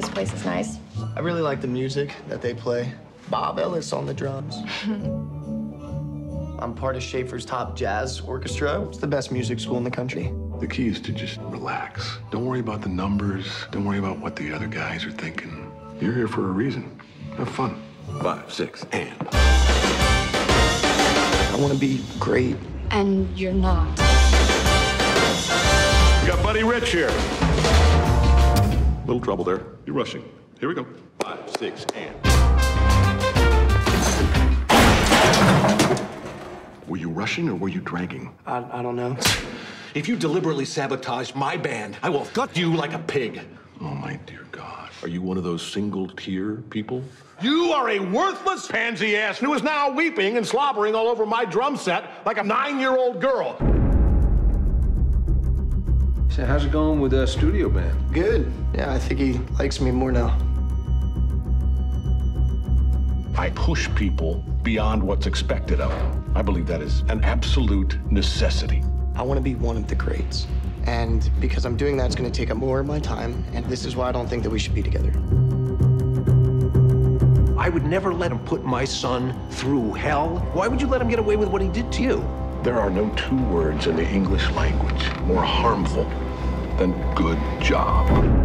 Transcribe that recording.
This place is nice. I really like the music that they play. Bob Ellis on the drums. I'm part of Schaefer's Top Jazz Orchestra. It's the best music school in the country. The key is to just relax. Don't worry about the numbers. Don't worry about what the other guys are thinking. You're here for a reason. Have fun. 5, 6, and. I want to be great. And you're not. We got Buddy Rich here. Little trouble there. You're rushing. Here we go. 5, 6, and. Were you rushing or were you dragging? I don't know. If you deliberately sabotage my band, I will gut you like a pig. Oh, my dear God. Are you one of those single-tier people? You are a worthless pansy ass who is now weeping and slobbering all over my drum set like a 9-year-old girl. So how's it going with the studio band? Good. Yeah, I think he likes me more now. I push people beyond what's expected of them. I believe that is an absolute necessity. I want to be one of the greats. And because I'm doing that, it's going to take up more of my time. And this is why I don't think that we should be together. I would never let him put my son through hell. Why would you let him get away with what he did to you? There are no two words in the English language more harmful than good job.